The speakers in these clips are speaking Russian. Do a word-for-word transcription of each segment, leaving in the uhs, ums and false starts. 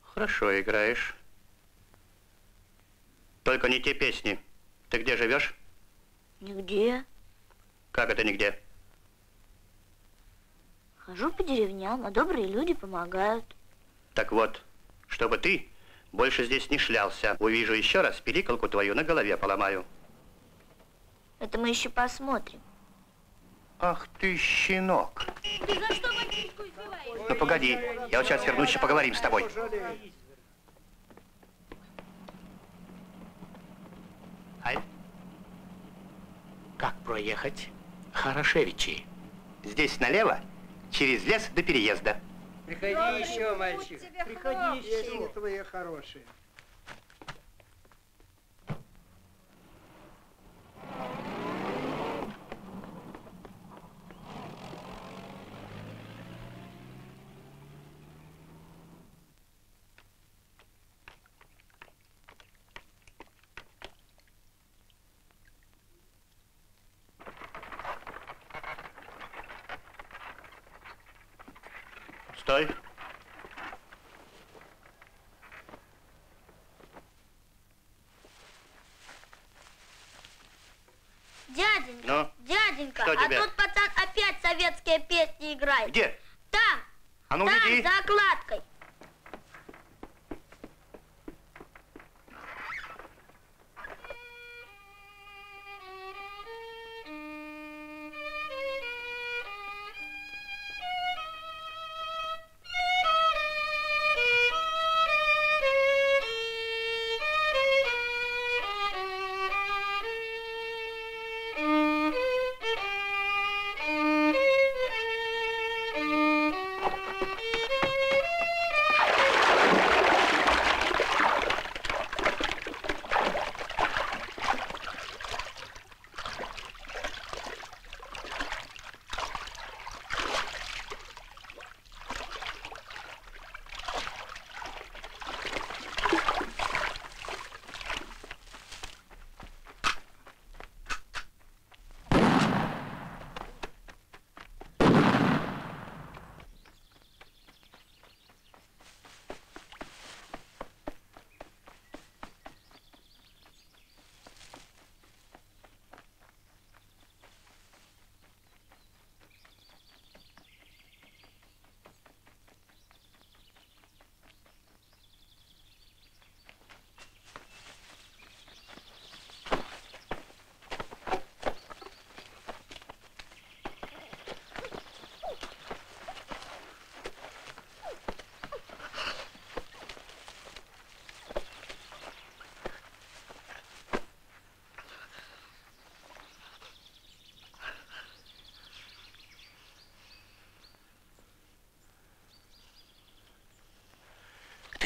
Хорошо играешь. Только не те песни. Ты где живешь? Нигде. Как это нигде? Хожу по деревням, а добрые люди помогают. Так вот, чтобы ты больше здесь не шлялся. Увижу еще раз, пиликалку твою на голове поломаю. Это мы еще посмотрим. Ах ты, щенок. Ты за что мальчишку избиваешь? Ну погоди, я вот сейчас вернусь и поговорим с тобой. Ай. Как проехать? Хорошевичи. Здесь налево, через лес до переезда. Приходи еще, мальчик. Приходи еще, твои хорошие. Стой. Дяденька, ну? Дяденька, а тут пацан опять советские песни играет. Где? Там, а ну, там, веди. За окладкой.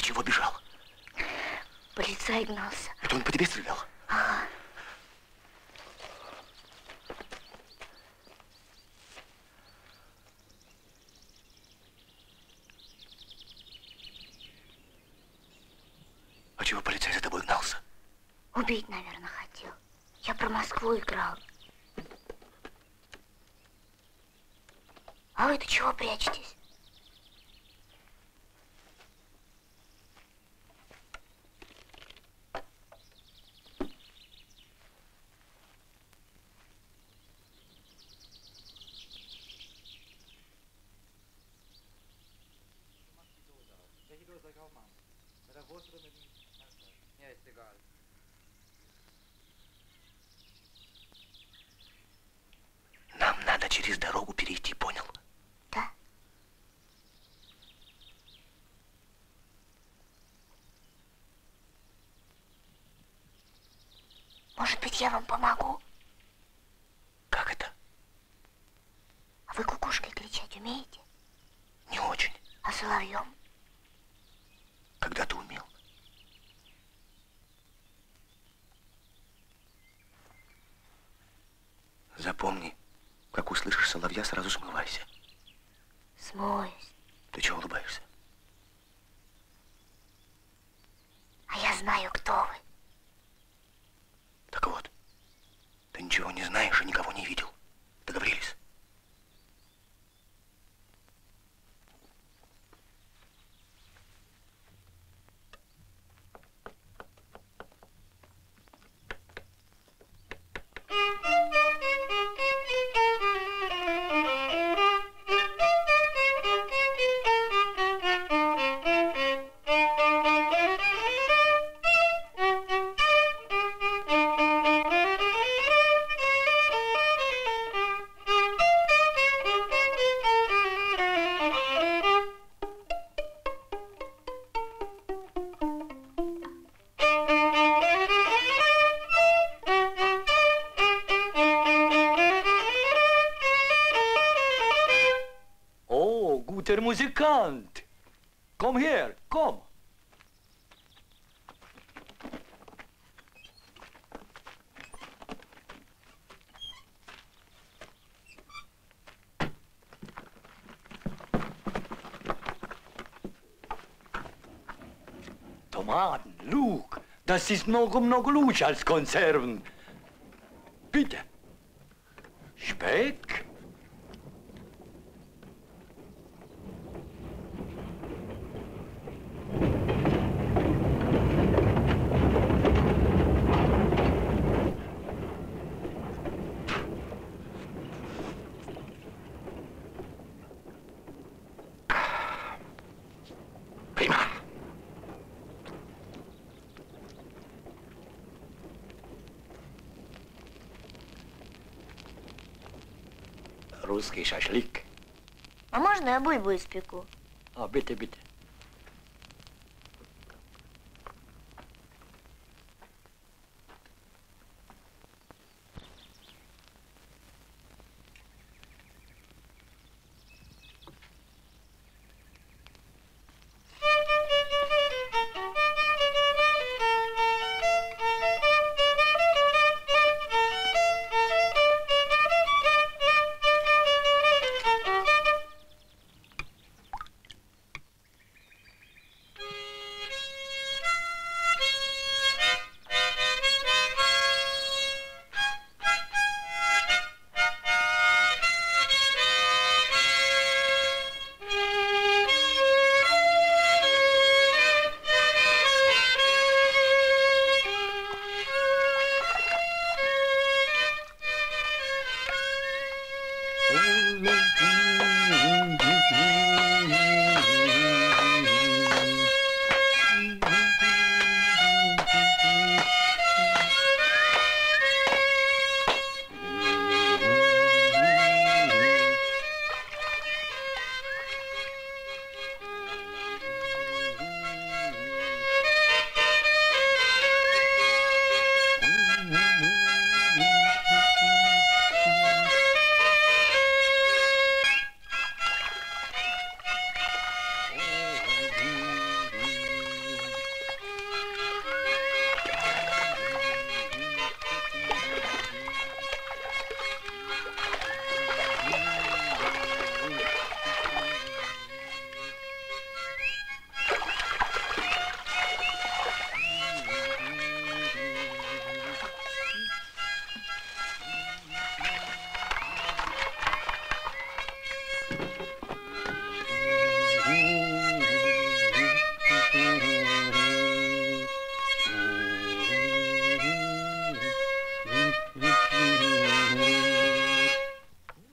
Чего бежал? Полицай гнался. Это он по тебе стрелял? Ага. Убить, наверное, хотел. Я про Москву играл. А вы-то чего прячетесь? Нам надо через дорогу перейти, понял? Да. Может быть, я вам помогу? Как это? А вы кукушкой кричать умеете? Не очень. А соловьем? Когда-то умел. Запомни, как услышишь соловья, сразу смывайся. Смоюсь. Ты чего улыбаешься? А я знаю, кто вы. Так вот, ты ничего не знаешь и никого не видел. Договорились? Музыкант! Come here, come! Tomaten, look! Das ist много-много лучше, als Konserven. Bitte! Speck! Русский шашлык. А можно я буйбу испеку? А, бите, бите.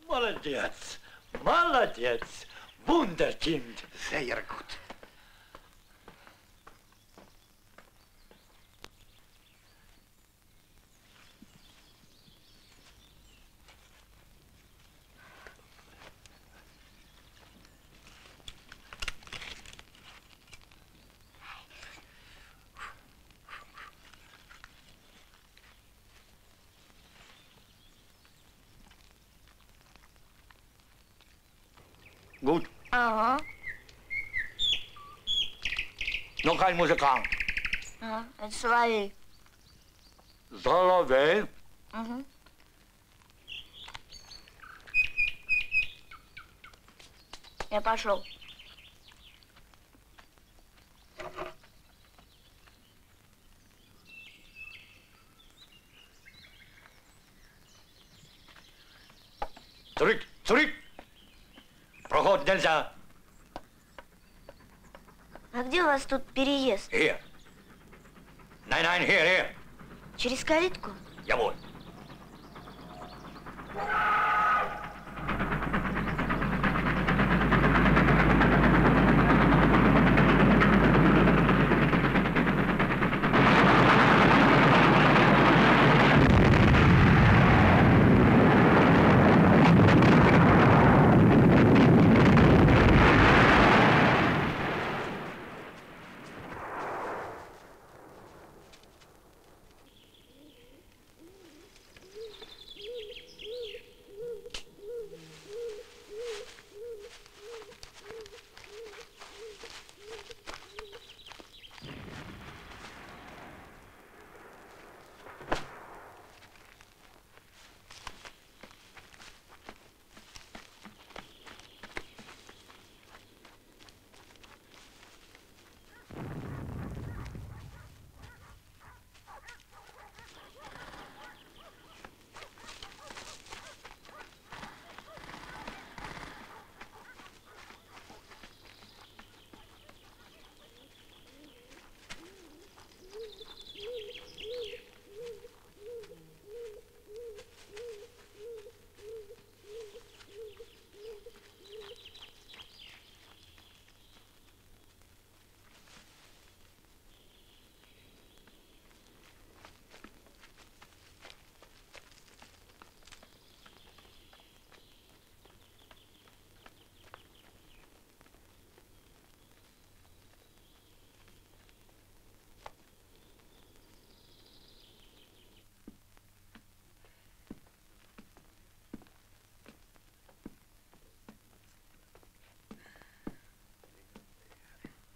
Молодец, молодец, вундеркинд. Sehr gut. Gut. Aha. Noch ein Musikant. Aha, ein Solowej. Solowej? Mhm. Я пошел. Zurück, zurück. Проход нельзя. А где у вас тут переезд? Here. Nein, nein, here, here. Через калитку? Jawohl.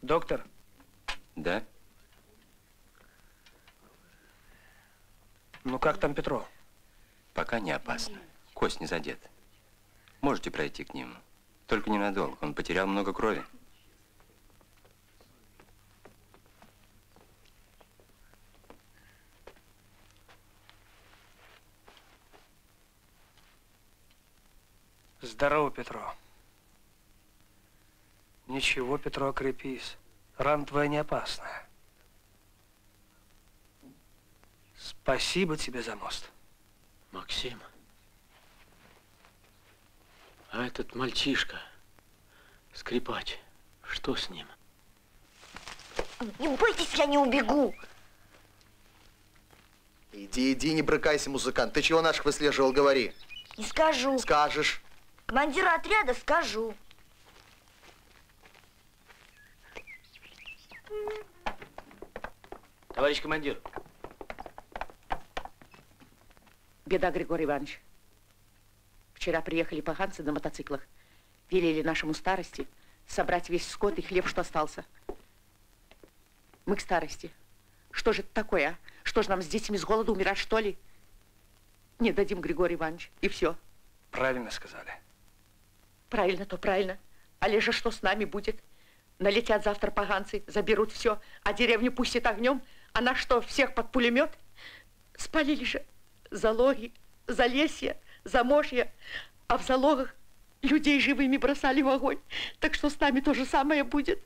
Доктор? Да? Ну, как там Петро? Пока не опасно. Кость не задета. Можете пройти к нему. Только ненадолго. Он потерял много крови. Здорово, Петро. Ничего, Петро, крепись. Рана твоя не опасная. Спасибо тебе за мост. Максим, а этот мальчишка, скрипач, что с ним? Не бойтесь, я не убегу. Иди, иди, не брыкайся, музыкант. Ты чего наших выслеживал, говори. Не скажу. Скажешь. Командиру отряда скажу. Товарищ командир. Беда, Григорий Иванович. Вчера приехали поганцы на мотоциклах. Велели нашему старости собрать весь скот и хлеб, что остался. Мы к старости. Что же это такое, а? Что же нам с детьми с голоду умирать, что ли? Не дадим, Григорий Иванович, и все. Правильно сказали. Правильно, то правильно. А лежа что с нами будет? Налетят завтра поганцы, заберут все, а деревню пустят огнем. А на что, всех под пулемет? Спалили же залоги, залесье, заможье, а в залогах Людей живыми бросали в огонь. Так что с нами то же самое будет.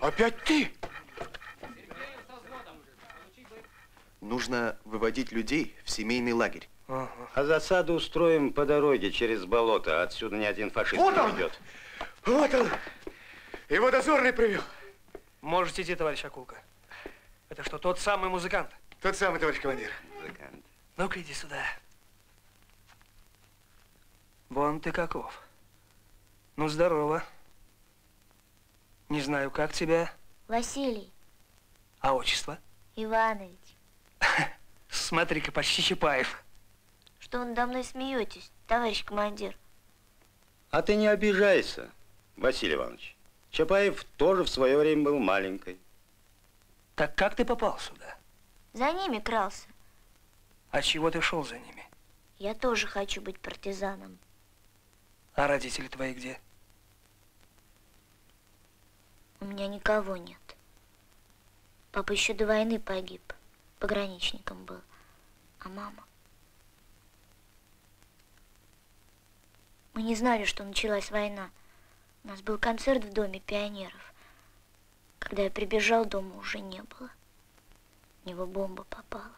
Опять ты? Нужно выводить людей в семейный лагерь. Ага. А засаду устроим по дороге через болото. Отсюда ни один фашист вот не уйдет. Вот он! Его дозорный привел. Можете идти, товарищ Акулка. Это что, тот самый музыкант? Тот самый, товарищ командир. Музыкант. Ну-ка, иди сюда. Вон ты каков. Ну, здорово. Не знаю, как тебя? Василий. А отчество? Иванович. Смотри-ка, почти Чапаев. Что вы надо мной смеетесь, товарищ командир? А ты не обижайся, Василий Иванович. Чапаев тоже в свое время был маленькой. Так как ты попал сюда? За ними крался. А чего ты шел за ними? Я тоже хочу быть партизаном. А родители твои где? У меня никого нет. Папа еще до войны погиб. Пограничником был. А мама? Мы не знали, что началась война. У нас был концерт в доме пионеров. Когда я прибежал, дома уже не было. В него бомба попала.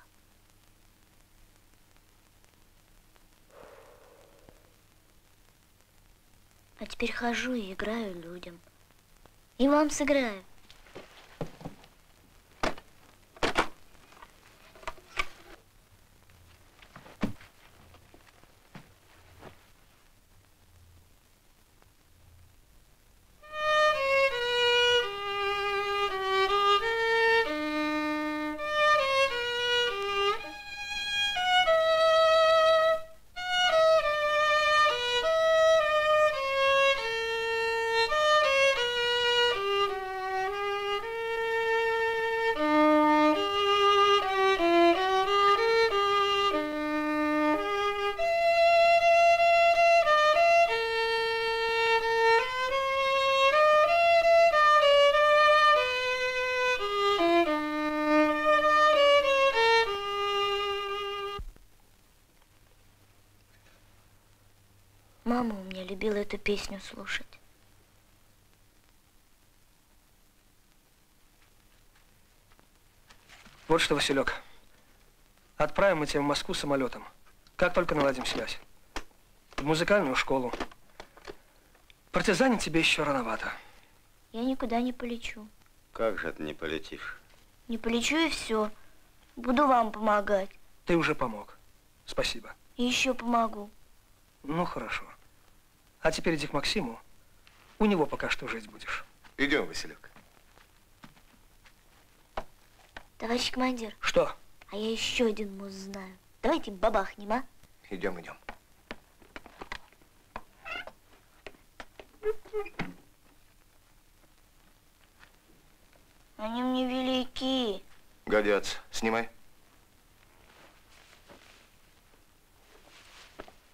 А теперь хожу и играю людям. И вам сыграю. Мама у меня любила эту песню слушать. Вот что, Василек, отправим мы тебя в Москву самолетом, как только наладим связь. В музыкальную школу. Партизанить тебе еще рановато. Я никуда не полечу. Как же ты не полетишь? Не полечу и все. Буду вам помогать. Ты уже помог. Спасибо. И еще помогу. Ну, хорошо. А теперь иди к Максиму, у него пока что жить будешь. Идем, Василек. Товарищ командир. Что? А я еще один муз знаю. Давайте бабахнем, а? Идем, идем. Они мне велики. Годятся. Снимай.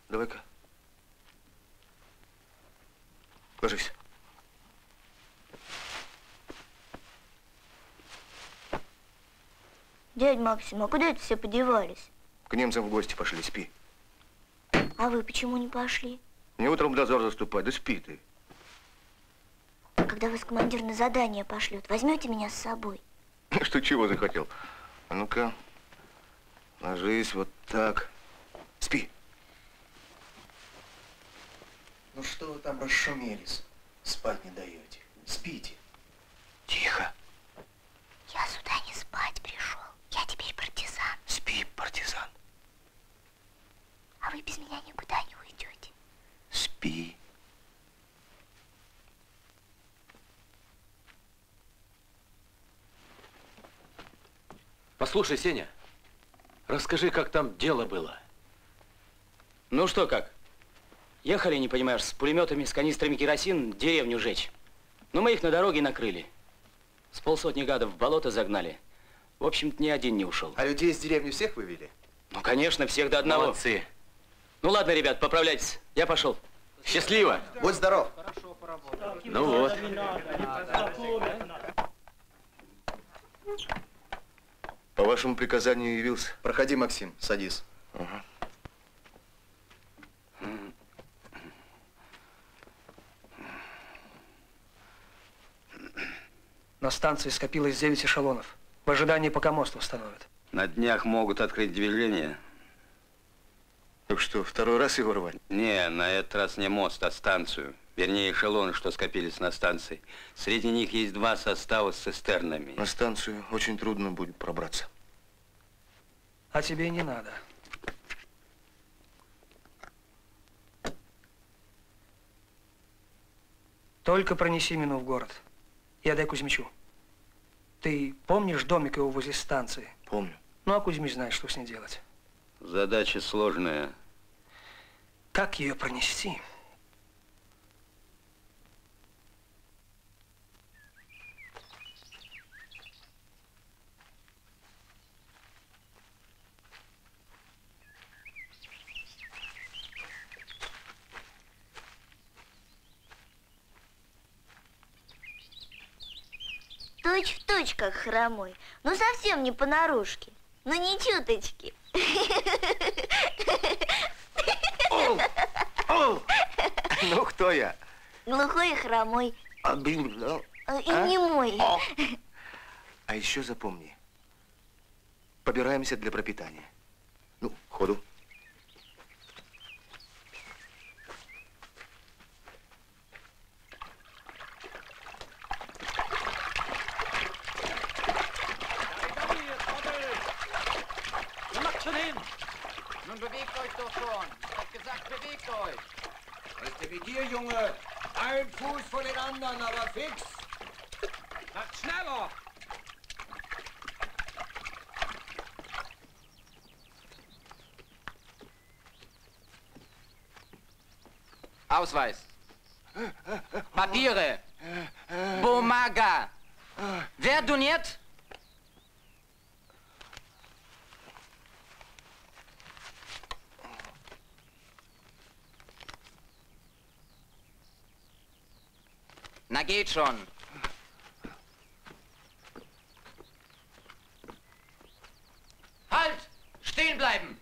Давай-ка. Ложись. Дядь Максим, а куда это все подевались? К немцам в гости пошли, спи. А вы почему не пошли? Не утром в дозор заступать, да спи ты. А когда вас командир на задание пошлет, возьмете меня с собой? Что чего захотел? А ну-ка, ложись вот так. Спи. Ну что вы там расшумелись? Спать не даете. Спите. Тихо. Я сюда не спать пришел. Я теперь партизан. Спи, партизан. А вы без меня никуда не уйдете. Спи. Послушай, Сеня, расскажи, как там дело было. Ну что, как? Ехали, не понимаешь, с пулеметами, с канистрами керосин деревню жечь. Но мы их на дороге накрыли. С полсотни гадов в болото загнали. В общем-то, ни один не ушел. А людей из деревни всех вывели? Ну, конечно, всех до одного. Молодцы. Ну, ладно, ребят, поправляйтесь. Я пошел. Счастливо. Будь здоров. Хорошо поработал. Ну вот. По вашему приказанию явился. Проходи, Максим, садись. Ага. На станции скопилось девять эшелонов. В ожидании, пока мост установят. На днях могут открыть движение. Так что, второй раз его рвать? Не, на этот раз не мост, а станцию. Вернее, эшелоны, что скопились на станции. Среди них есть два состава с цистернами. На станцию очень трудно будет пробраться. А тебе не надо. Только пронеси мину в город. Я дай Кузьмичу. Ты помнишь домик его возле станции? Помню. Ну, а Кузьмич знает, что с ней делать. Задача сложная. Как ее пронести? Точь в точь, как хромой. Ну, совсем не понарушке. Ну, не чуточки. Оу! Оу! Ну, кто я? Глухой и хромой. А, блин, ну, и а? немой. О! А еще запомни. Побираемся для пропитания. Ну, ходу. Ausweis. Papiere. Бумага. Wer doniert? Na, geht schon. Halt! Stehen bleiben!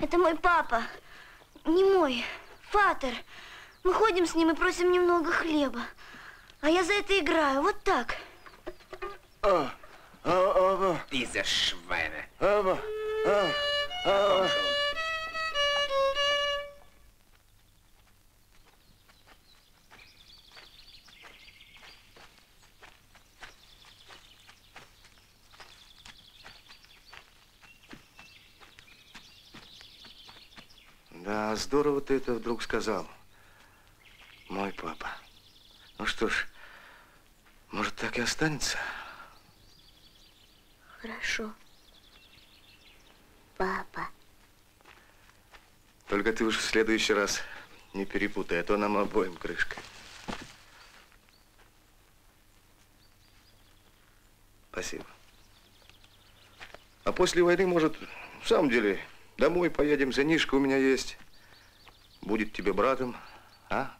Это мой папа, не мой, фатер. Мы ходим с ним и просим немного хлеба. А я за это играю, вот так. Ты за швайна. Да, здорово ты это вдруг сказал, мой папа. Ну что ж, может, так и останется? Хорошо, папа. Только ты уж в следующий раз не перепутай, а то нам обоим крышка. Спасибо. А после войны, может, в самом деле... Домой поедем, зенишка у меня есть. Будет тебе братом, а?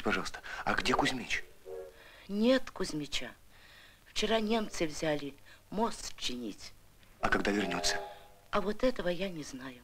скажите, пожалуйста, а где Кузьмич? Нет Кузьмича. Вчера немцы взяли мост чинить. А когда вернется? А вот этого я не знаю.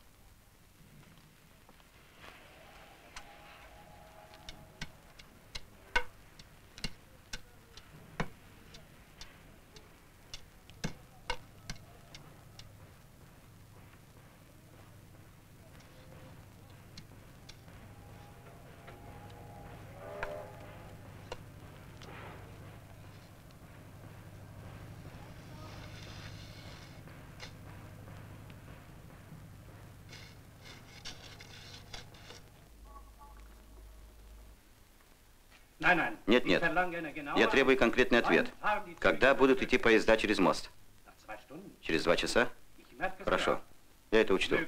Нет, нет. Я требую конкретный ответ. Когда будут идти поезда через мост? Через два часа? Хорошо. Я это учту.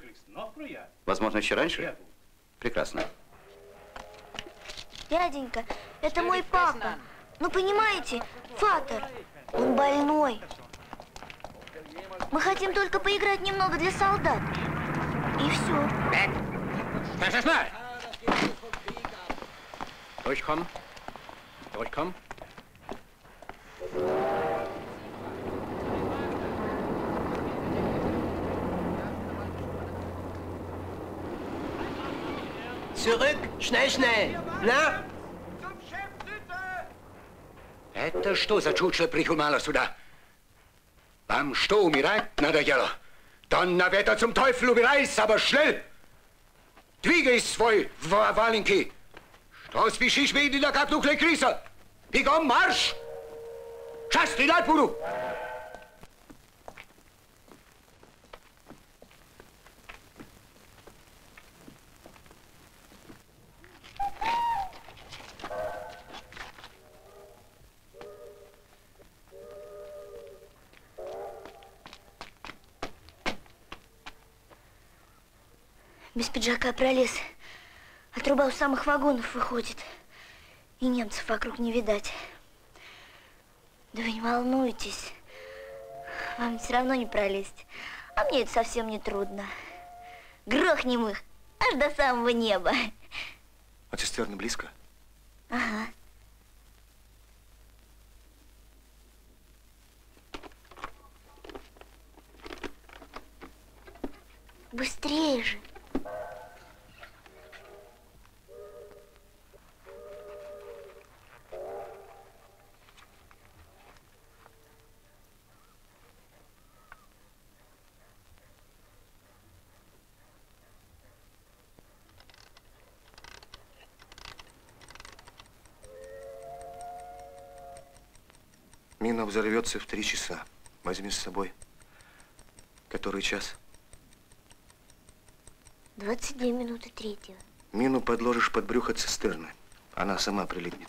Возможно, еще раньше? Прекрасно. Дяденька, это мой папа. Ну, понимаете, Фатер, он больной. Мы хотим только поиграть немного для солдат. И все. Durchkommen. Durchkommen. Zurück, schnell, schnell. Na? Это что за чучело прихумало сюда? Вам что, умирать надо дело? Donnerwetter zum Teufel, убирайся, aber schnell! Двигайся, свой валенкий! Что спешишь, медленно, как тухлая крыса? Бегом марш! Сейчас стрелять буду! Без пиджака пролез. А труба у самых вагонов выходит, и немцев вокруг не видать. Да вы не волнуйтесь, вам все равно не пролезть, а мне это совсем не трудно. Грохнем их аж до самого неба. А цистерна близко? Ага. Быстрее же. Мина взорвется в три часа. Возьми с собой. Который час? двадцать две минуты третьего. Мину подложишь под брюхо цистерны. Она сама прилипнет.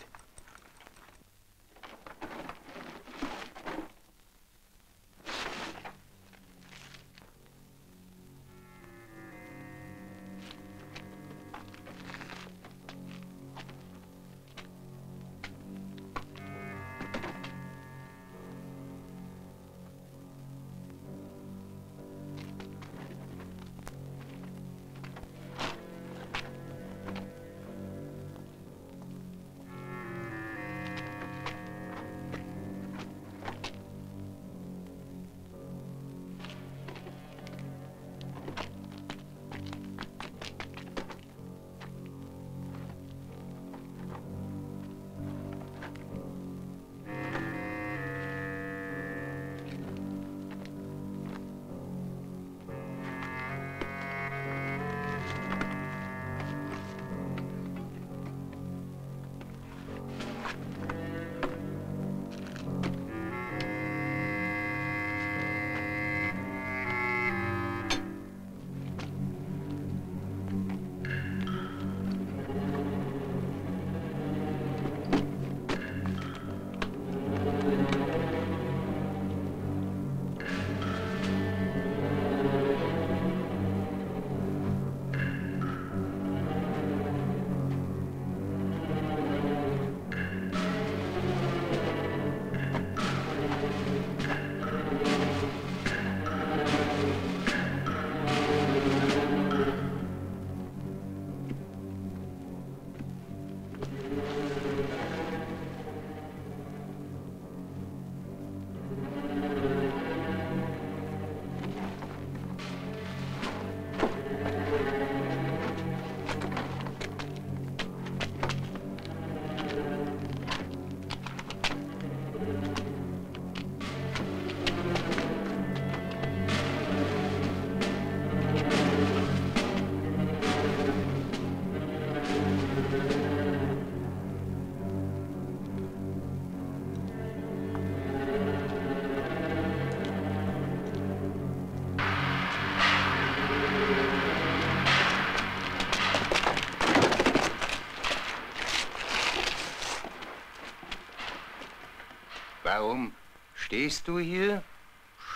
Warum stehst du hier,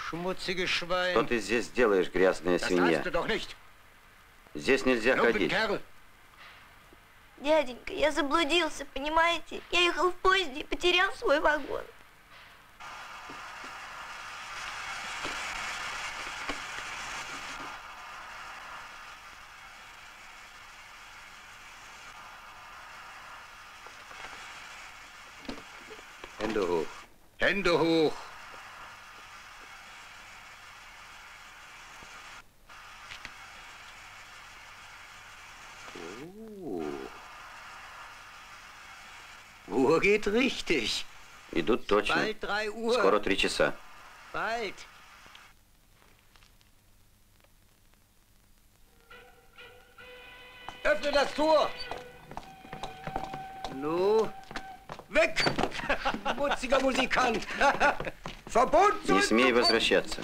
schmutzige Schwein? Что ты здесь делаешь, грязная свинья? Здесь нельзя ходить. Дяденька, я заблудился, понимаете? Я ехал в поезде и потерял свой вагон. Hände hoch. Hände hoch. Uhr geht richtig. Идут точно. Скоро три часа. Bald. Öffne das Tor. Ну. Weg! Schmutziger Musikant! Не смей возвращаться.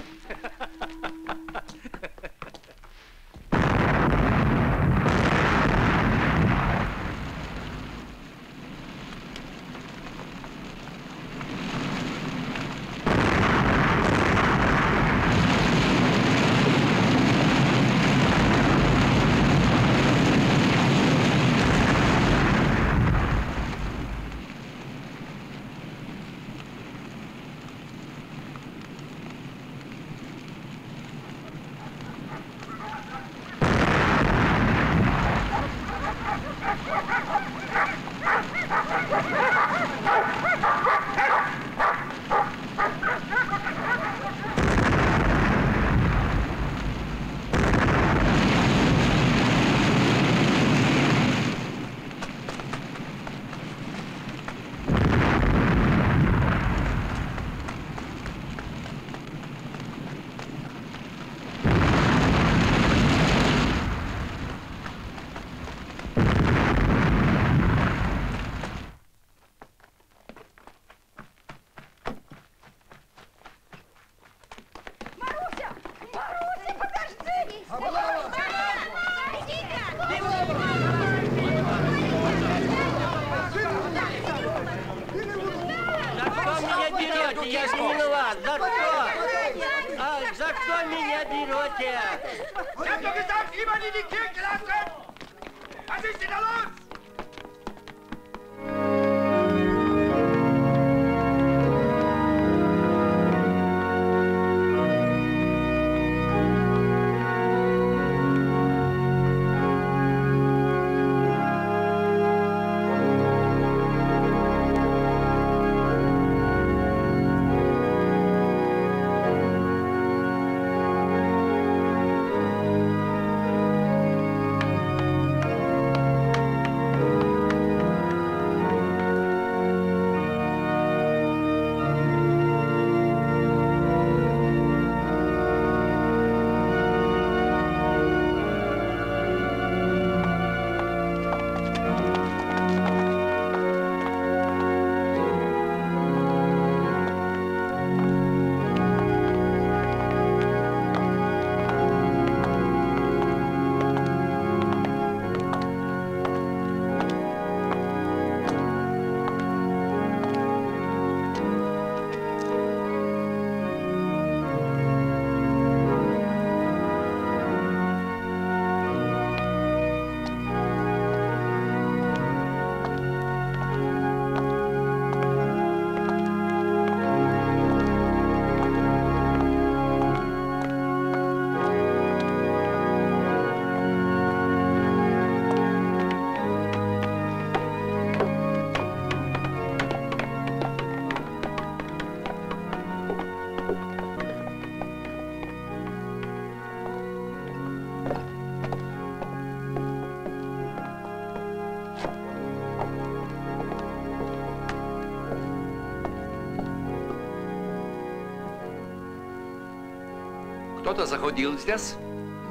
Кто-то заходил здесь?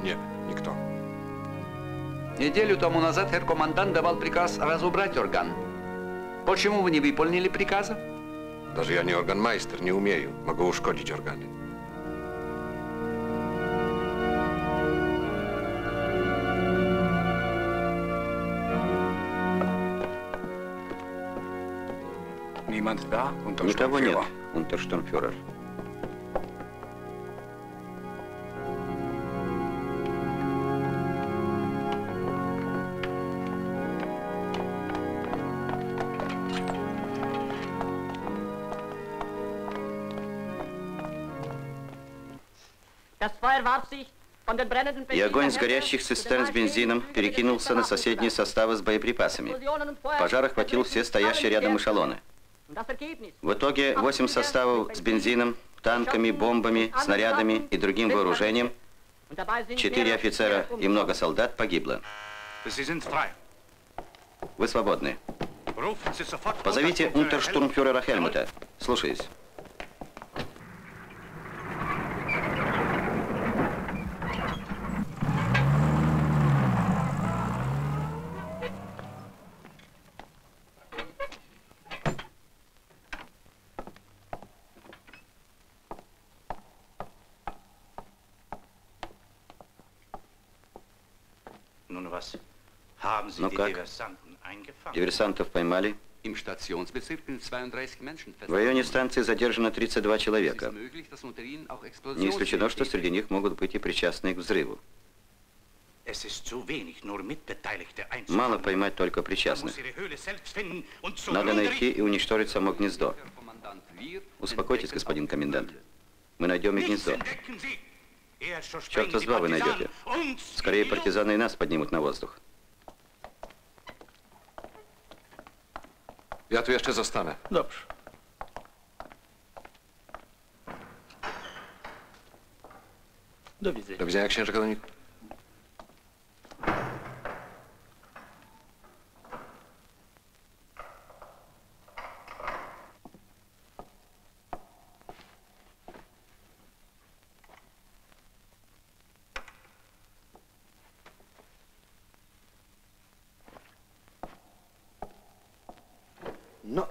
Нет, никто. Неделю тому назад хер комендант давал приказ разобрать орган. Почему вы не выполнили приказа? Даже я не органмайстер, не умею. Могу ушкодить органы. Никого нет, унтерштурмфюрер. И огонь с горящих цистерн с бензином перекинулся на соседние составы с боеприпасами. Пожар охватил все стоящие рядом эшелоны. В итоге восемь составов с бензином, танками, бомбами, снарядами и другим вооружением, четыре офицера и много солдат погибло. Вы свободны. Позовите унтерштурмфюрера Хельмута. Слушаюсь. Ну как? Диверсантов поймали? В районе станции задержано тридцать два человека. Не исключено, что среди них могут быть и причастные к взрыву. Мало поймать только причастных. Надо найти и уничтожить само гнездо. Успокойтесь, господин комендант. Мы найдем и гнездо. Черта с два вы найдете. Скорее партизаны и нас поднимут на воздух. Я отвечу за стане. Добре. До видения. До видения, księże Kalonik.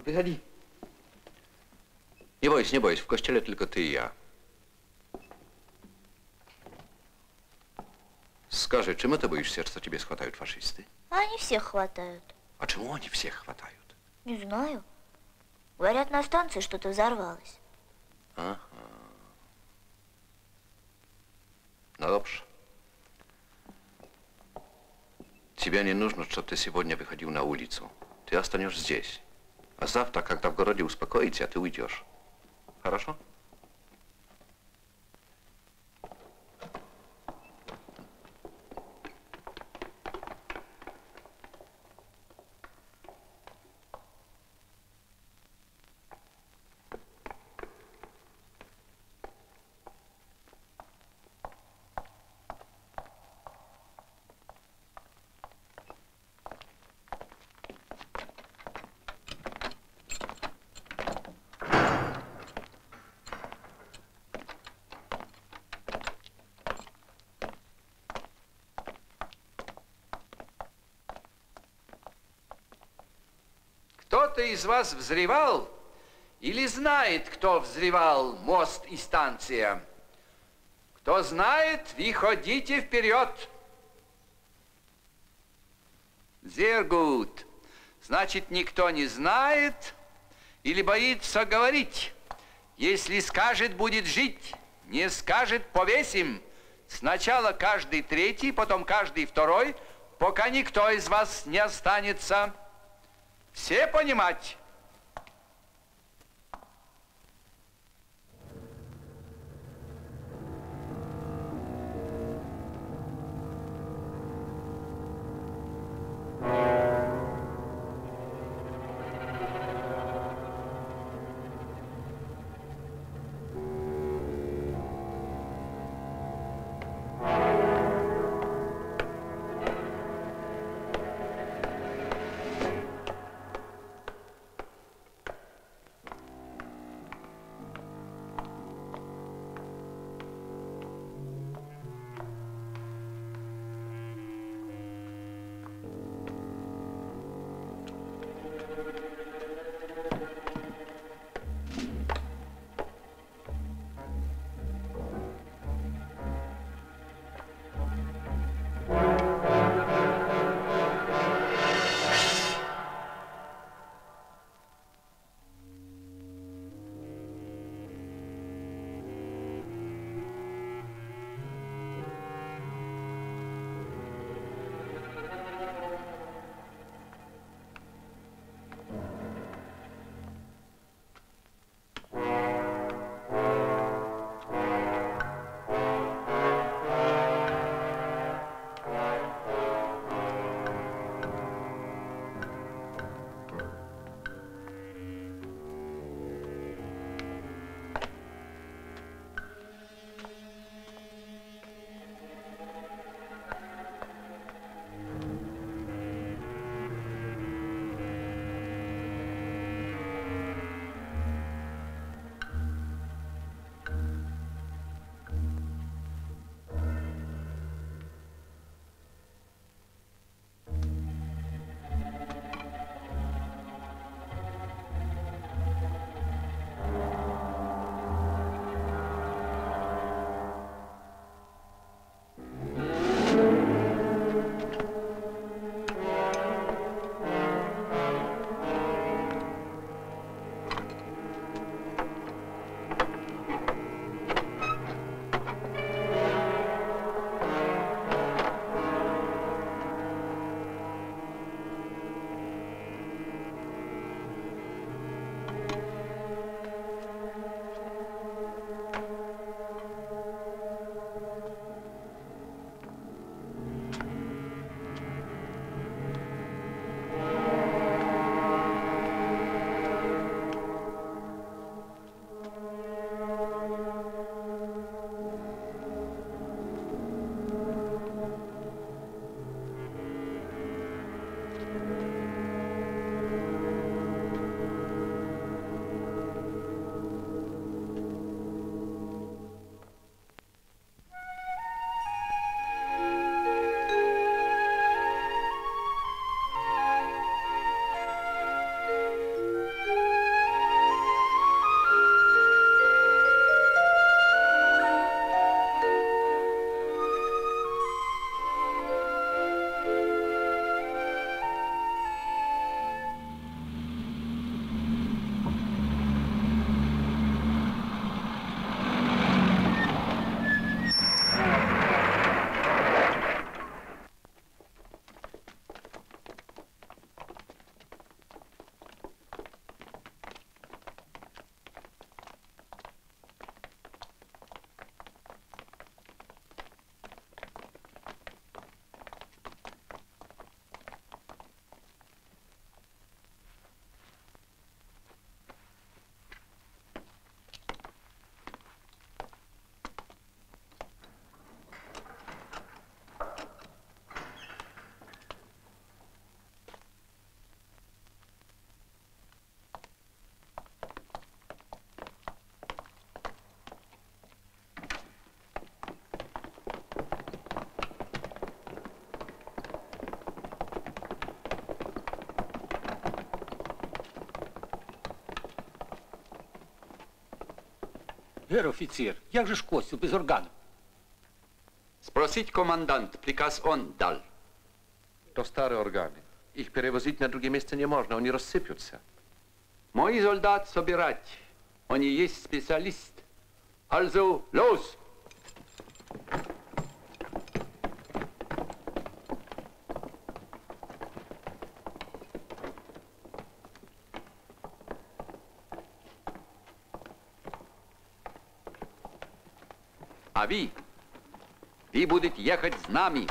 Приходи. Не бойся, не бойся, в костеле только ты и я. Скажи, чему ты боишься, что тебе схватают фашисты? Они всех хватают. А чему они всех хватают? Не знаю. Говорят, на станции что-то взорвалось. Ага. Ну, добре. Тебе не нужно, чтобы ты сегодня выходил на улицу. Ты останешься здесь. А завтра, когда в городе успокоится, ты уйдешь. Хорошо? Из вас взрывал или знает, кто взрывал мост и станция? Кто знает, выходите вперед. Sehr gut. Значит, никто не знает или боится говорить. Если скажет, будет жить. Не скажет, повесим. Сначала каждый третий, потом каждый второй, пока никто из вас не останется. Все понимать. Вер-офицер, я же ж Костю без органов. Спросить командант, приказ он дал. То старые органы. Их перевозить на другие места не можно, они рассыпются. Мои солдат собирать. Они есть специалист. Also, los! А вы, вы будете ехать с нами,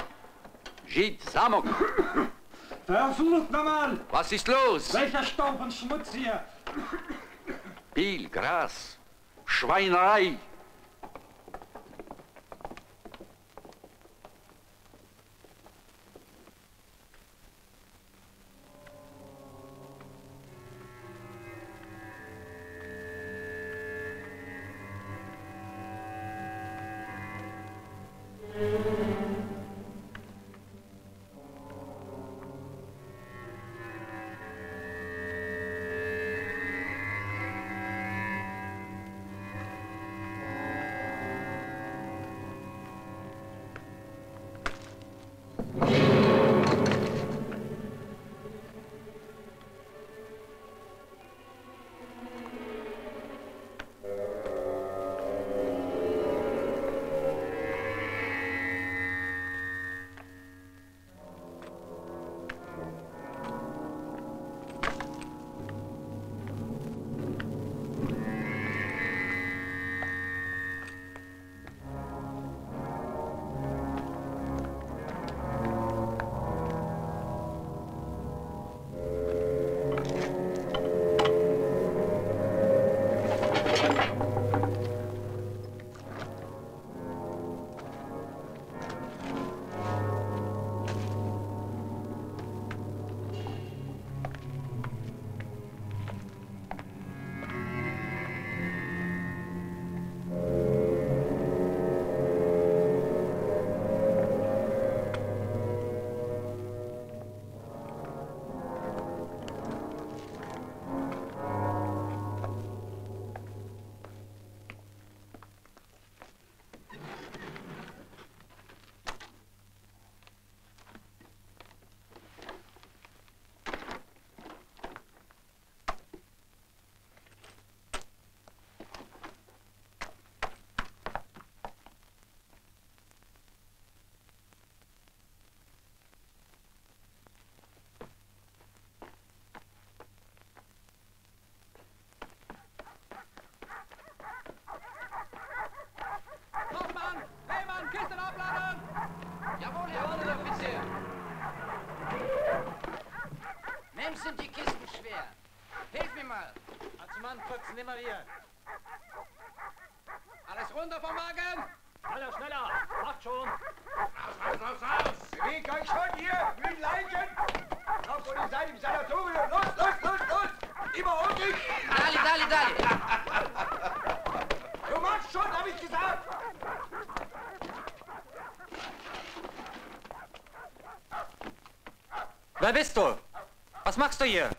жить в замок. Was ist los? Welcher Staub und Schmutz hier? Пиль, Грас, Schweinerei. Alles runter vom Wagen! Schneller, schneller! Macht schon! Raus, raus, raus, raus! Bewegt euch schon hier, müden Leichen! Raus, wo ihr seid, im Sanatorium! Los, los, los, los! Immer ordentlich! Dali, dali, dali! Du machst schon, hab ich gesagt! Wer bist du? Was machst du hier?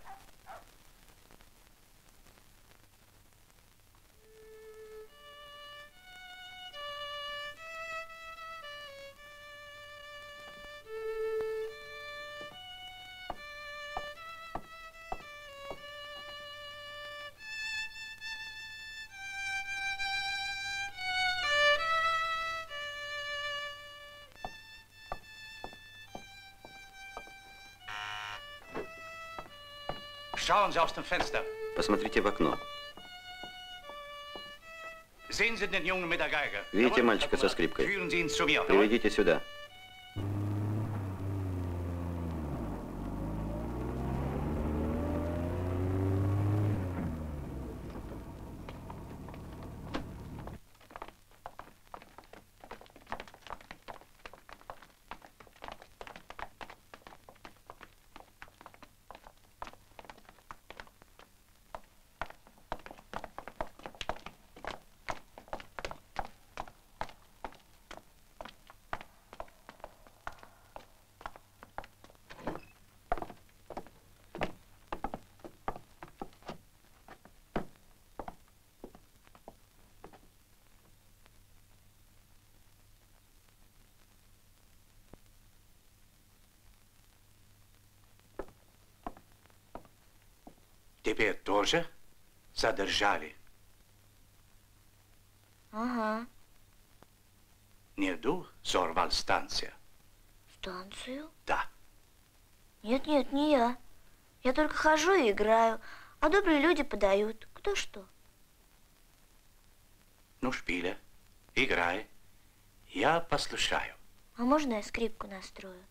Schauen Sie aus dem Fenster. Посмотрите в окно. Sehen Sie den Jungen mit der Geige. Видите мальчика со скрипкой? Приведите сюда. Тебе тоже задержали? Ага. Не дух сорвал станцию? Станцию? Да. Нет, нет, не я. Я только хожу и играю, а добрые люди подают. Кто что? Ну, шпиля, играй. Я послушаю. А можно я скрипку настрою?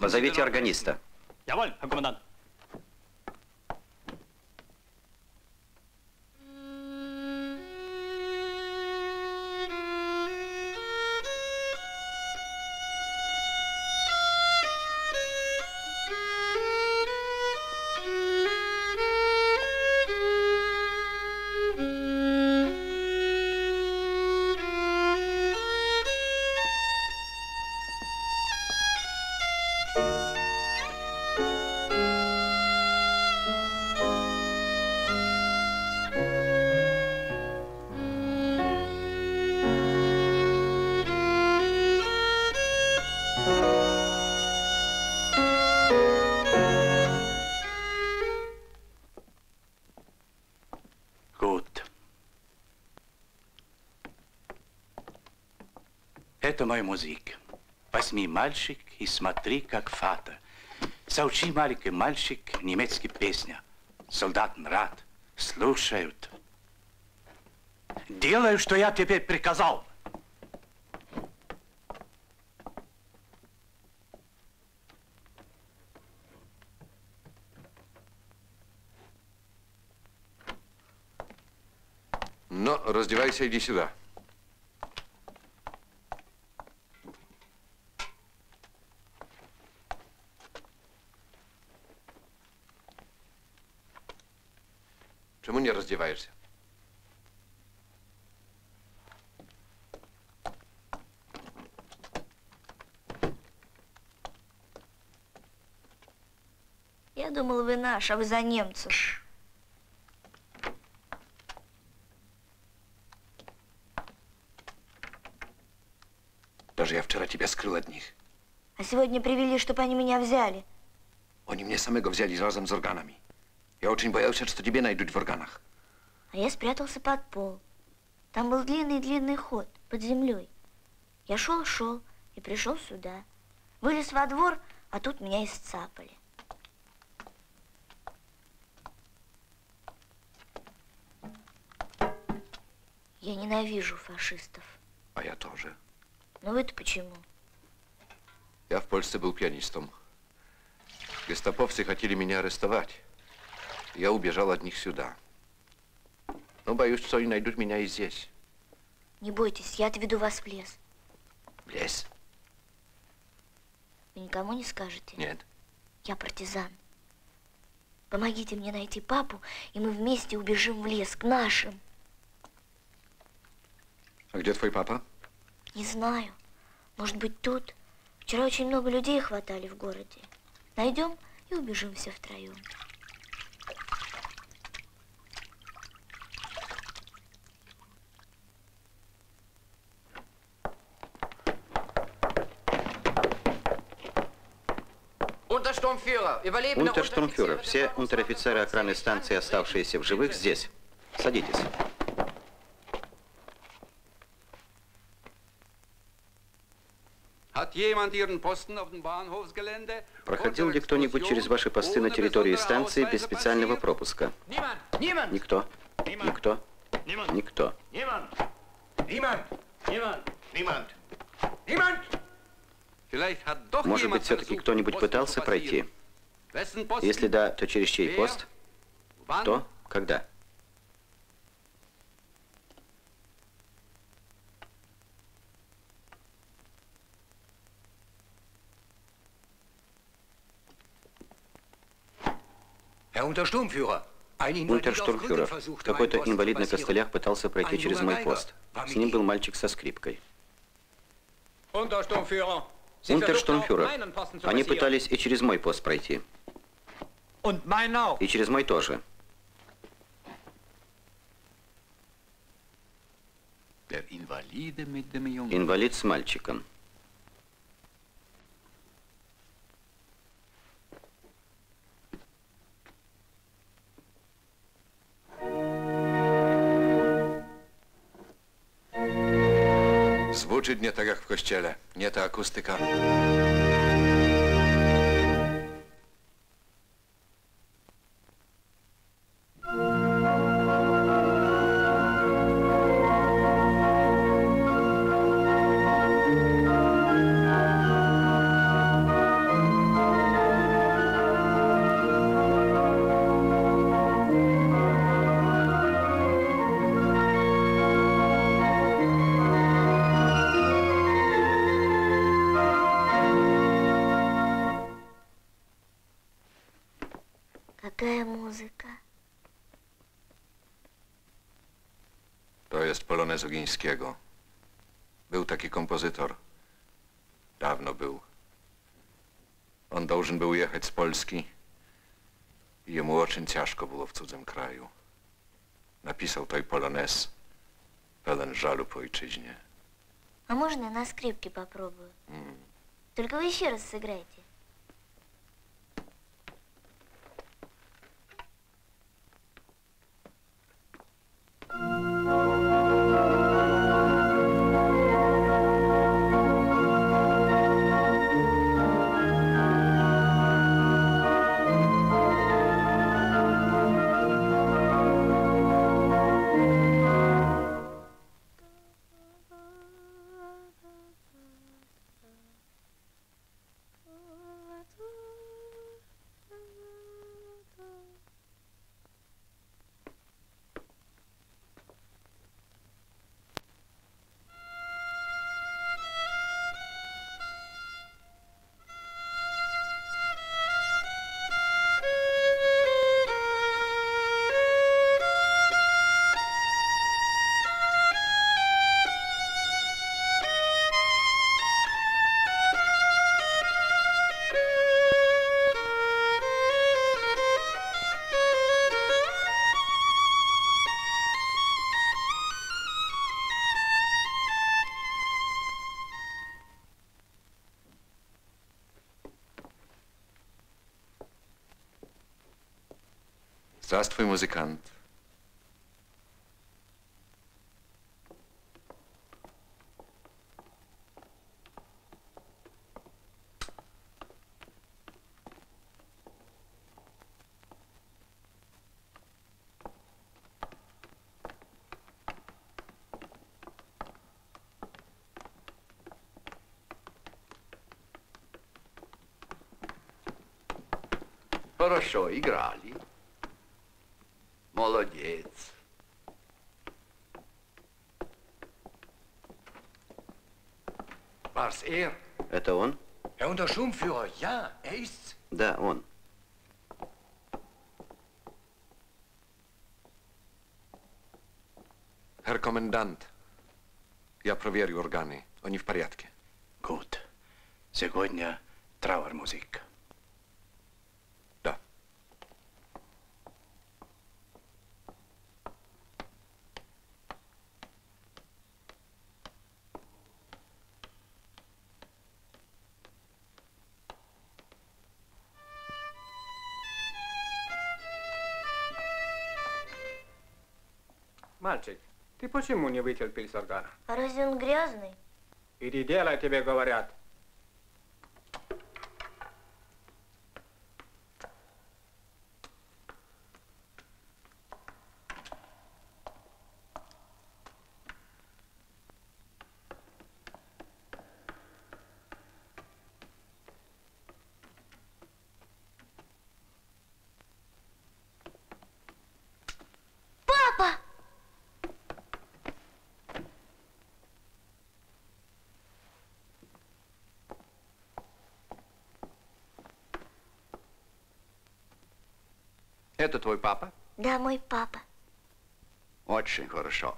Позовите органиста. Довольно, комендант. Это мой музык. Возьми мальчик и смотри, как фата. Заучи, маленький мальчик, немецкий песня. Солдат рад, слушают. Делай, что я тебе приказал. Ну, раздевайся, иди сюда. Раздеваешься. Я думал, вы наш, а вы за немцев. Даже я вчера тебя скрыл от них. А сегодня привели, чтобы они меня взяли. Они меня самого взяли разом с органами. Я очень боялся, что тебя найдут в органах. А я спрятался под пол. Там был длинный-длинный ход под землей. Я шел-шел и пришел сюда. Вылез во двор, а тут меня исцапали. Я ненавижу фашистов. А я тоже. Но вы-то почему? Я в Польше был пианистом. Гестаповцы хотели меня арестовать. Я убежал от них сюда. Но боюсь, что они найдут меня и здесь. Не бойтесь, я отведу вас в лес. В лес? Вы никому не скажете? Нет. Я партизан. Помогите мне найти папу, и мы вместе убежим в лес, к нашим. А где твой папа? Не знаю. Может быть, тут. Вчера очень много людей хватали в городе. Найдем и убежим все втроем. Унтерштурмфюрер, все унтер-офицеры охраны станции, оставшиеся в живых, здесь. Садитесь. Проходил ли кто-нибудь через ваши посты на территории станции без специального пропуска? Никто. Никто. Никто. Может быть, все-таки кто-нибудь пытался пройти? Если да, то через чей пост? Кто? Когда? Унтерштурмфюрер, какой-то инвалид на костылях пытался пройти через мой пост. С ним был мальчик со скрипкой. Унтерштурмфюрер, они пытались и через мой пост пройти. И через мой тоже. Инвалид с мальчиком. Звучит не так, как в Костеле. Нет акустика. Z Ogińskiego. Był taki kompozytor. Dawno był. On должен był jechać z Polski i jemu очень ciężko było w cudzym kraju. Napisał toj polonez, pełen żalu po ojczyźnie. A można na skrypki popróbuję? Mm. Tylko wy jeszcze raz сыграйте. Здравствуй, музыкант. Хорошо играли. Молодец. Это он? Да, он. Herr Kommandant, я проверю органы. Они в порядке. Gut. Сегодня траурмузыка. Мальчик, ты почему не вытерпел с органа? А разве он грязный? Иди делай, тебе говорят. Это твой папа? Да, мой папа. Очень хорошо.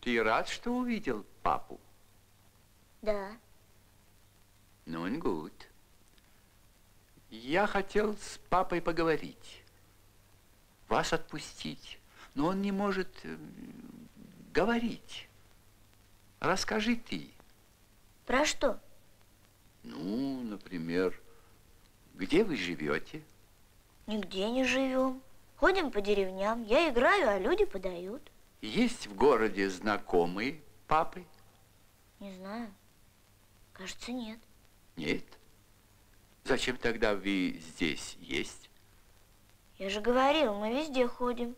Ты рад, что увидел папу? Да. Ну, good. Я хотел с папой поговорить, вас отпустить, но он не может говорить. Расскажи ты. Про что? Ну, например, где вы живете? Нигде не живем. Ходим по деревням, я играю, а люди подают. Есть в городе знакомые папы? Не знаю. Кажется, нет. Нет? Зачем тогда вы здесь есть? Я же говорил, мы везде ходим.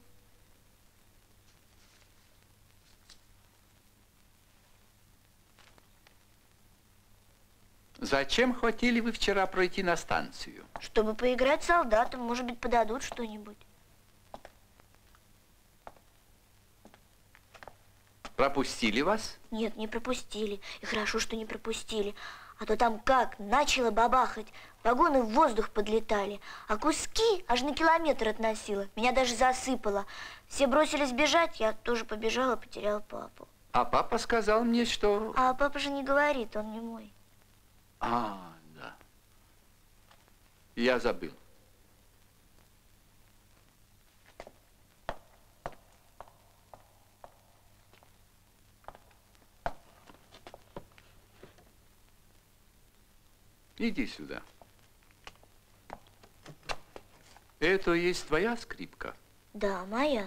Зачем хотели вы вчера пройти на станцию? Чтобы поиграть с солдатом, может быть, подадут что-нибудь. Пропустили вас? Нет, не пропустили. И хорошо, что не пропустили. А то там как начало бабахать, вагоны в воздух подлетали, а куски аж на километр относило. Меня даже засыпало. Все бросились бежать, я тоже побежала, потеряла папу. А папа сказал мне, что... А папа же не говорит, он не мой. А, да. Я забыл. Иди сюда. Это есть твоя скрипка? Да, моя.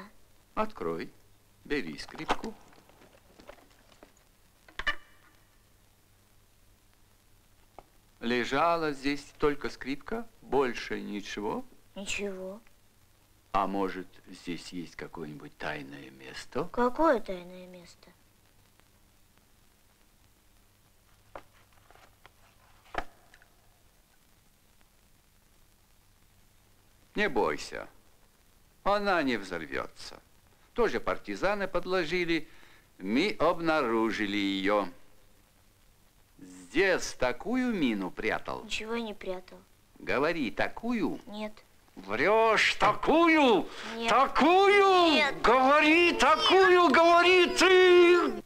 Открой, бери скрипку. Лежала здесь только скрипка, больше ничего? Ничего. А может, здесь есть какое-нибудь тайное место? Какое тайное место? Не бойся, она не взорвется. Тоже партизаны подложили, мы обнаружили ее. Здесь такую мину прятал? Ничего не прятал. Говори, такую? Нет. Врешь, такую? Нет. Такую? Нет. Говори, нет. Такую, говори ты!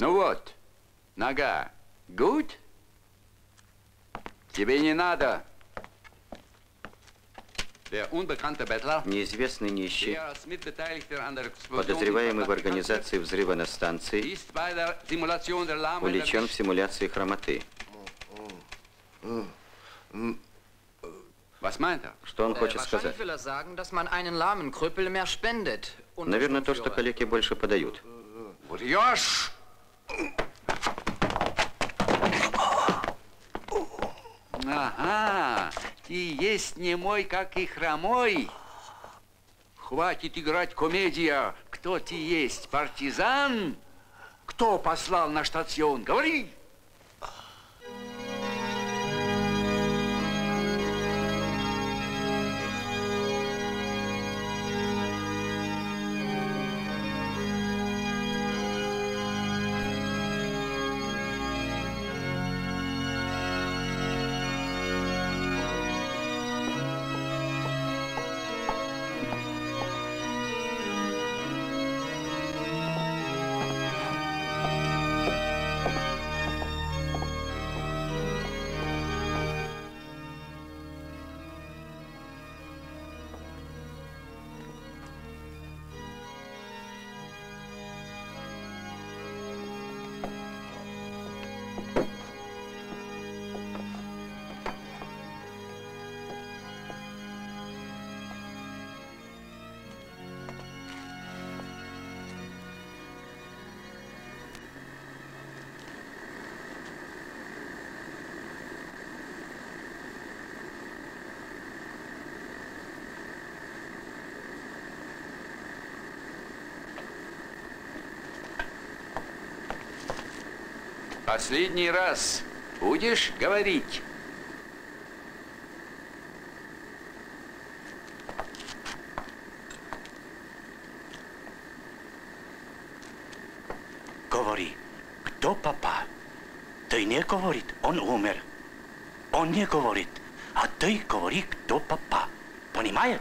Ну вот, нога. Good? Тебе не надо. Неизвестный нищий, подозреваемый в организации взрыва на станции, увлечен в симуляции хромоты. Что он хочет сказать? Наверное, то, что коллеги больше подают. Врешь! Ага, ты есть немой, как и хромой. Хватит играть комедия. Кто ты есть, партизан? Кто послал на штацион? Говори! Последний раз будешь говорить? Говори, кто папа? Ты не говорит, он умер. Он не говорит, а ты говори, кто папа. Понимает?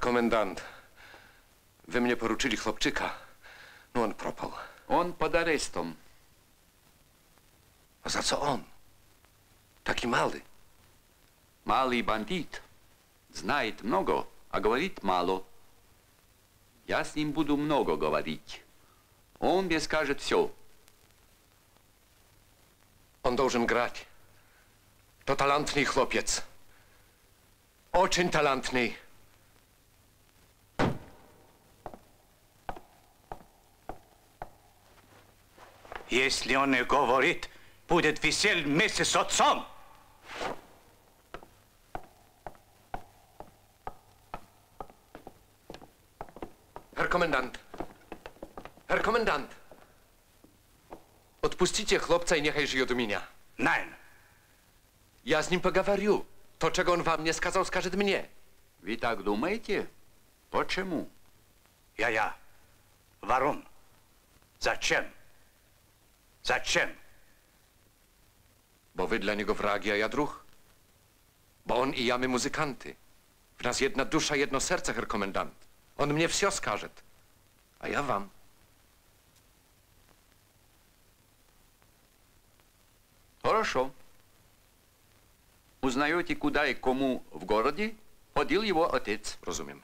Комендант, wy mnie poruczyli chłopczyka, no on propał. On pod aresztą. A za co on? Taki mały. Mały bandit. Знает много, a говорит мало. Я с ним буду много говорить. Он мне скажет все. On должен grać. To talentny chłopiec. Очень talentny. Если он не говорит, будет висеть вместе с отцом. Herr Kommandant, Herr Kommandant, отпустите хлопца и нехай живет у меня. Nein. Я с ним поговорю. То, чего он вам не сказал, скажет мне. Вы так думаете? Почему? Я-я. Warum? Зачем? Зачем? Bo wy dla niego wragi, a ja druh. Bo on i ja, my muzykanty. W nas jedna dusza, jedno serce, herr komendant. On mnie wsio skaże, a ja wam. Хорошо. Узнаете, куда и кому в городе ходил его отец. Rozumiem.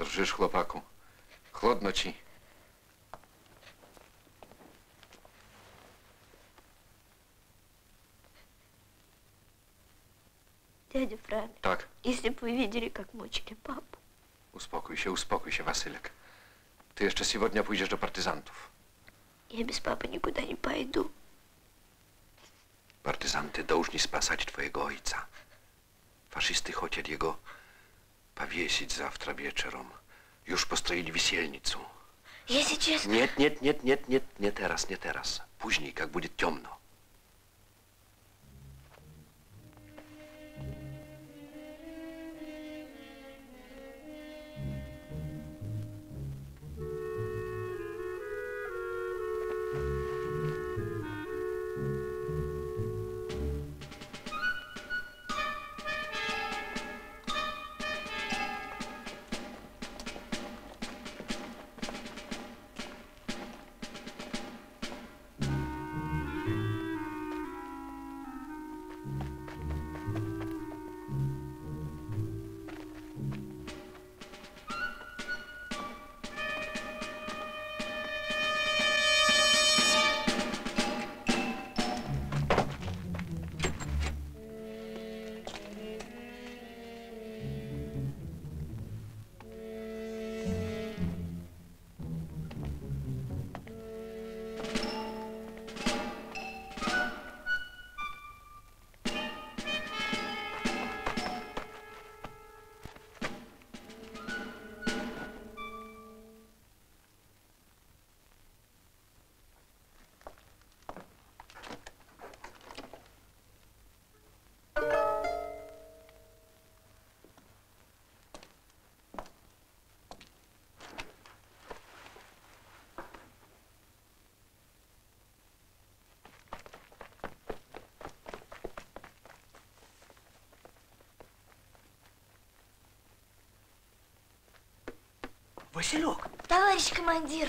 Drżysz, chłopaku. Chłodno ci. Дядя Франек, так. Если бы вы видели, как мучили папу. Успокой się, успокой się, Василек. Ты еще сегодня пойдешь до партизантов. Я без папы никуда не пойду. Партизанты должны спасать твоего отца. Фашисты хотят его повесить завтра вечером. Już построили висельницу. Я сейчас... Нет, нет, нет, нет, нет, не teraz, не teraz. Później, как будет темно. Thank you. Василек! Товарищ командир!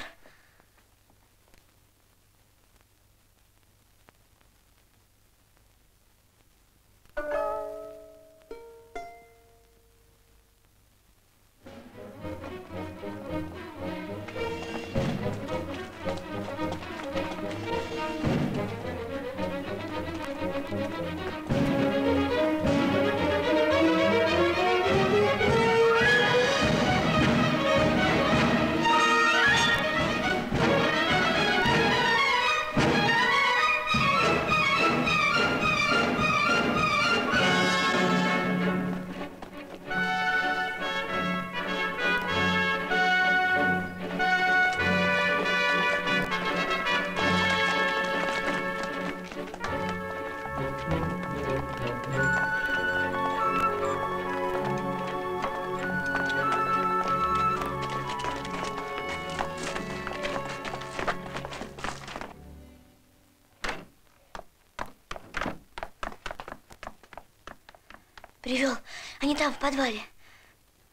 Привел. Они там, в подвале.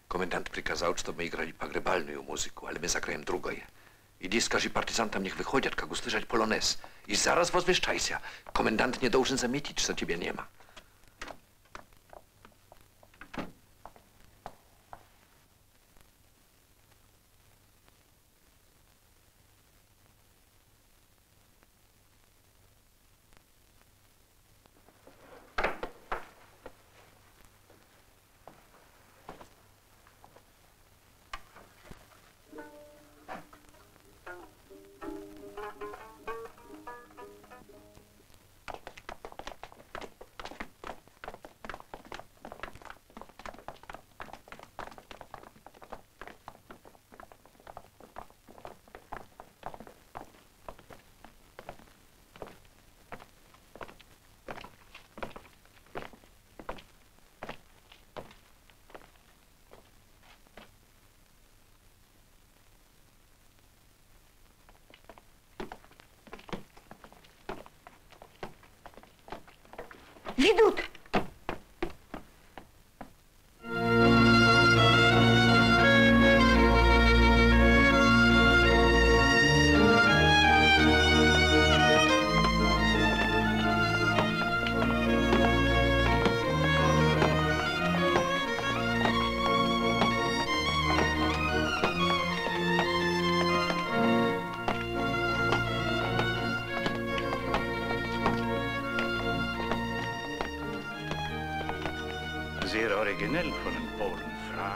Комендант приказал, чтобы мы играли погребальную музыку, але мы заграем другое. Иди, скажи партизантам, них выходят, как услышать полонез. И зараз возвещайся. Комендант не должен заметить, что тебя нема. Ведут!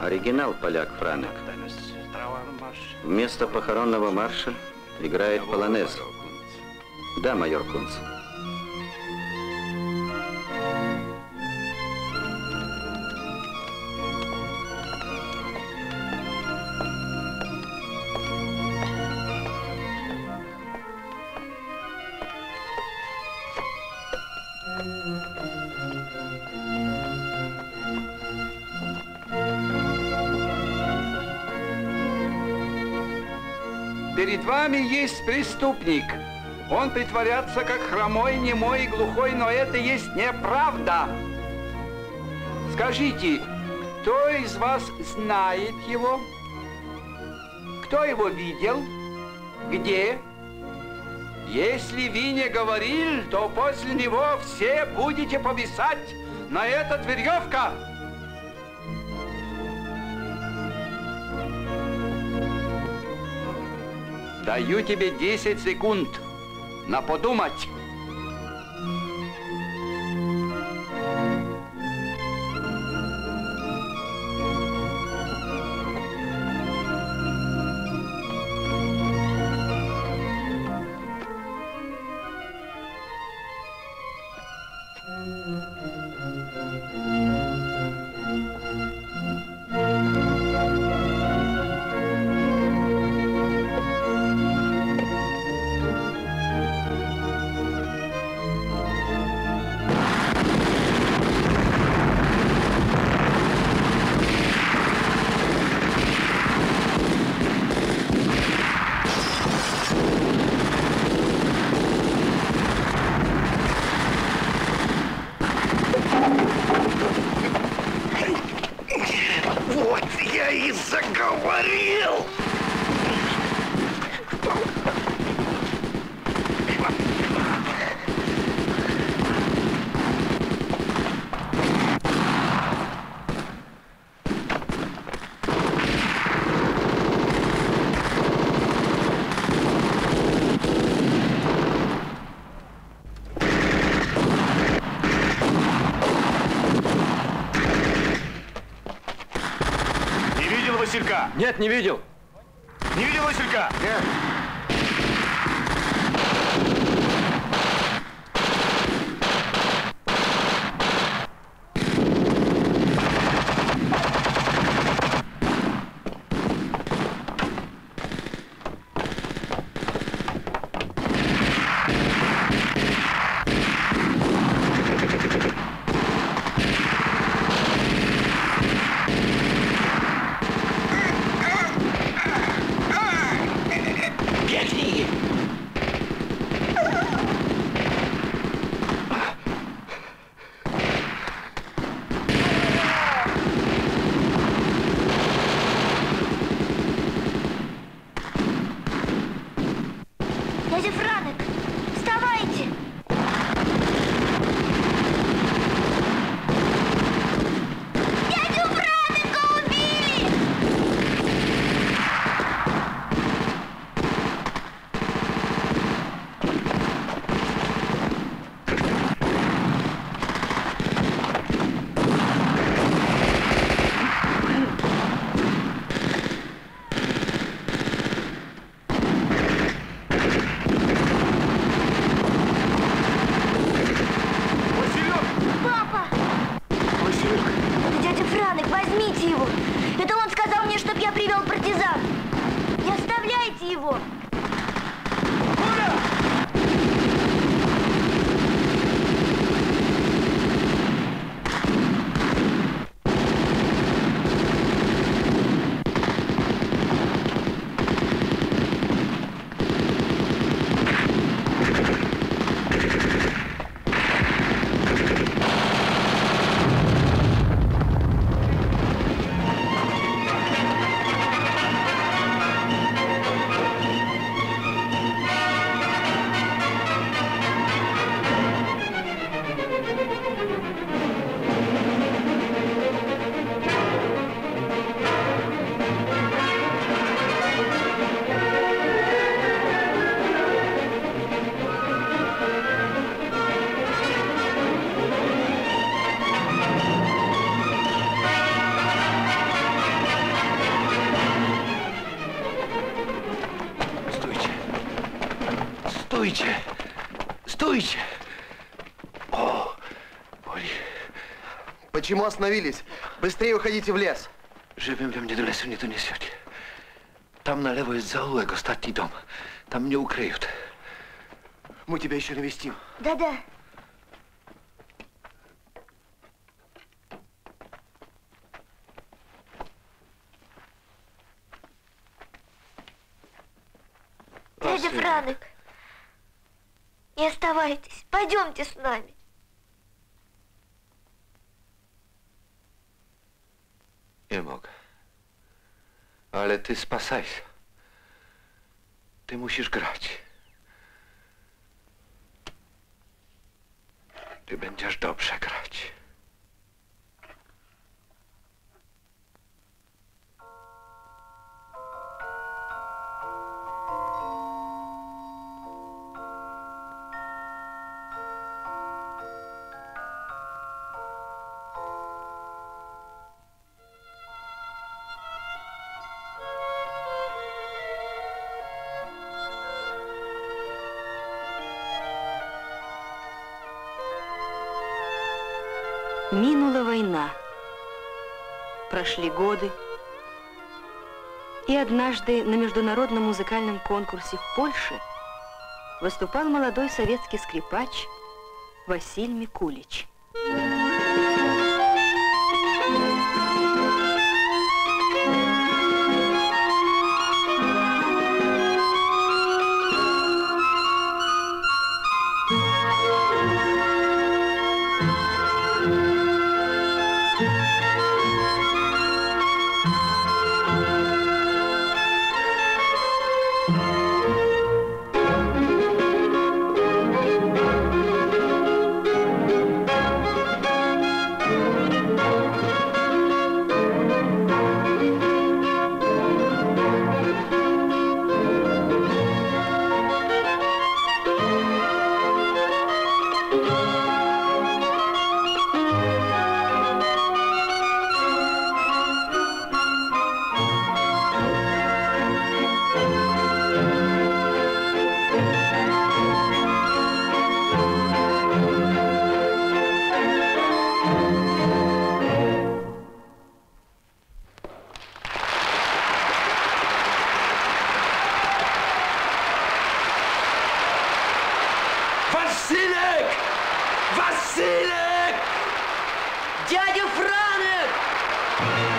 Оригинал поляк Франек. Вместо похоронного марша играет полонез. Да, майор Кунц. Перед вами есть преступник. Он притворяется как хромой, немой и глухой, но это есть неправда. Скажите, кто из вас знает его? Кто его видел? Где? Если вы не говорили, то после него все будете повисать на этот веревка. Даю тебе десять секунд на подумать. Говорил! Василька? Нет, не видел. Не видел Василька? Нет. Почему остановились? Быстрее уходите в лес. Живем ли мне до лесу не донесет. Там налево из заулога статний дом. Там не укрыют. Мы тебя еще навестим. Да-да. Дядя Франек, не оставайтесь. Пойдемте с нами. Не мог. Але ты спасайся. Ты мусишь грать. Ты будешь добре грать. Минула война, прошли годы, и однажды на международном музыкальном конкурсе в Польше выступал молодой советский скрипач Василь Микулич. Василик! Василик! Дядя Франек!